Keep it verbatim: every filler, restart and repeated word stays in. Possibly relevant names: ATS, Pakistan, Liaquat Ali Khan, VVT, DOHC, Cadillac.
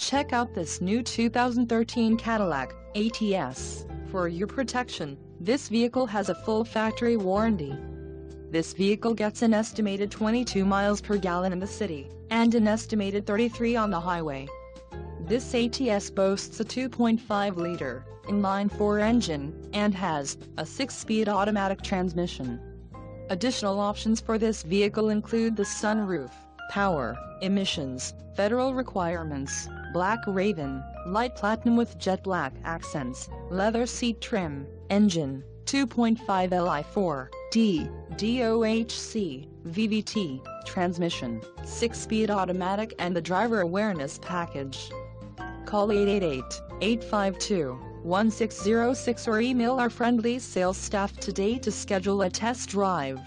Check out this new two thousand thirteen Cadillac A T S. For your protection, this vehicle has a full factory warranty. This vehicle gets an estimated twenty-two miles per gallon in the city, and an estimated thirty-three on the highway. This A T S boasts a two point five liter, inline-four engine, and has a six-speed automatic transmission. Additional options for this vehicle include the sunroof, power, emissions, federal requirements, black Raven, light platinum with jet black accents, leather seat trim, engine, two point five L I four D, D O H C, V V T, transmission, six-speed automatic and the driver awareness package. Call eight eight eight, eight five two, one six zero six or email our friendly sales staff today to schedule a test drive.